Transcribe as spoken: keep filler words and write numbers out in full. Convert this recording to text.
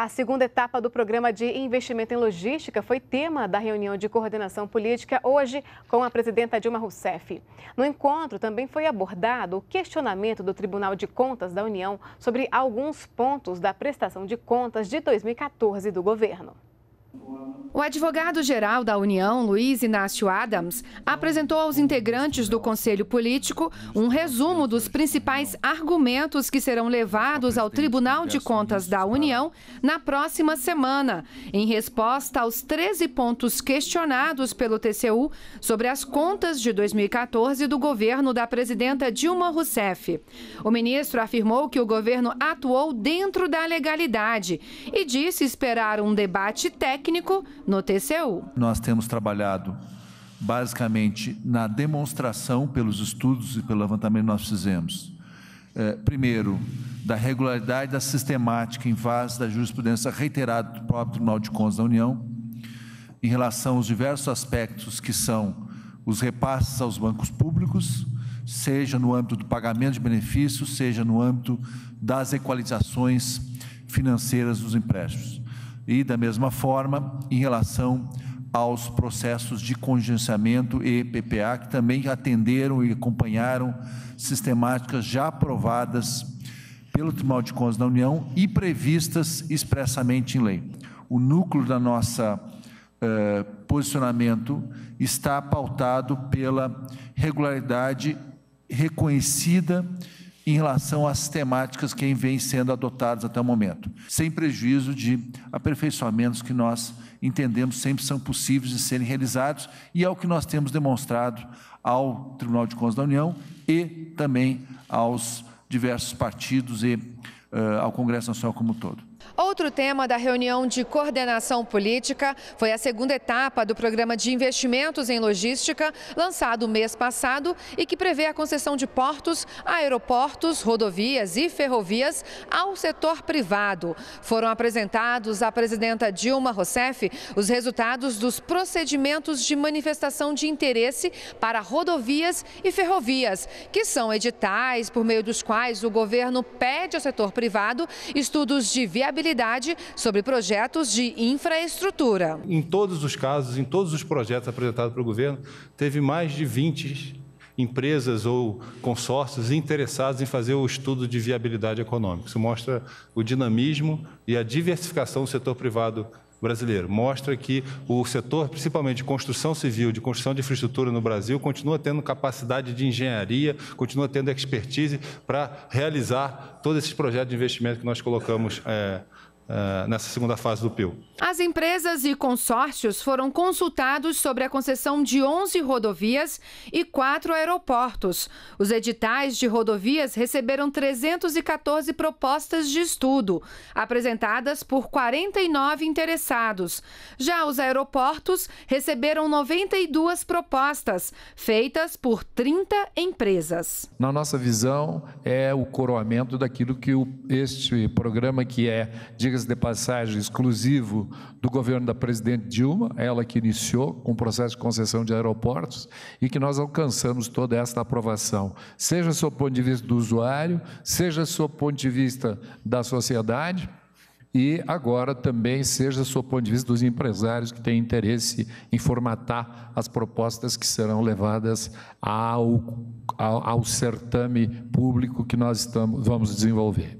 A segunda etapa do Programa de Investimento em Logística foi tema da reunião de coordenação política hoje com a presidenta Dilma Rousseff. No encontro também foi abordado o questionamento do Tribunal de Contas da União sobre alguns pontos da prestação de contas de dois mil e quatorze do governo. O advogado-geral da União, Luiz Inácio Adams, apresentou aos integrantes do Conselho Político um resumo dos principais argumentos que serão levados ao Tribunal de Contas da União na próxima semana, em resposta aos treze pontos questionados pelo T C U sobre as contas de dois mil e quatorze do governo da presidenta Dilma Rousseff. O ministro afirmou que o governo atuou dentro da legalidade e disse esperar um debate técnico no T C U. Nós temos trabalhado basicamente na demonstração pelos estudos e pelo levantamento que nós fizemos. É, primeiro, da regularidade da sistemática em face da jurisprudência reiterada do próprio Tribunal de Contas da União, em relação aos diversos aspectos que são os repasses aos bancos públicos, seja no âmbito do pagamento de benefícios, seja no âmbito das equalizações financeiras dos empréstimos. E, da mesma forma, em relação aos processos de contingenciamento e P P A, que também atenderam e acompanharam sistemáticas já aprovadas pelo Tribunal de Contas da União e previstas expressamente em lei. O núcleo da nossa eh, posicionamento está pautado pela regularidade reconhecida em relação às sistemáticas que vêm sendo adotadas até o momento, sem prejuízo de aperfeiçoamentos que nós entendemos sempre são possíveis de serem realizados, e é o que nós temos demonstrado ao Tribunal de Contas da União e também aos diversos partidos e uh, ao Congresso Nacional como um todo. Outro tema da reunião de coordenação política foi a segunda etapa do Programa de Investimentos em Logística, lançado mês passado e que prevê a concessão de portos, aeroportos, rodovias e ferrovias ao setor privado. Foram apresentados à presidenta Dilma Rousseff os resultados dos procedimentos de manifestação de interesse para rodovias e ferrovias, que são editais por meio dos quais o governo pede ao setor privado estudos de viabilidade sobre projetos de infraestrutura. Em todos os casos, em todos os projetos apresentados pelo governo, teve mais de vinte empresas ou consórcios interessados em fazer o estudo de viabilidade econômica. Isso mostra o dinamismo e a diversificação do setor privado brasileiro. Mostra que o setor, principalmente de construção civil, de construção de infraestrutura no Brasil, continua tendo capacidade de engenharia, continua tendo expertise para realizar todos esses projetos de investimento que nós colocamos é, é, nessa segunda fase do P I L. As empresas e consórcios foram consultados sobre a concessão de onze rodovias e quatro aeroportos. Os editais de rodovias receberam trezentas e quatorze propostas de estudo, apresentadas por quarenta e nove interessados. Já os aeroportos receberam noventa e duas propostas, feitas por trinta empresas. Na nossa visão, é o coroamento daquilo que o, este programa, que é, diga-se de passagem, exclusivo do governo da presidente Dilma, ela que iniciou com o processo de concessão de aeroportos, e que nós alcançamos toda esta aprovação, seja sob o ponto de vista do usuário, seja sob o ponto de vista da sociedade e agora também seja sob o ponto de vista dos empresários que têm interesse em formatar as propostas que serão levadas ao, ao, ao certame público que nós estamos, vamos desenvolver.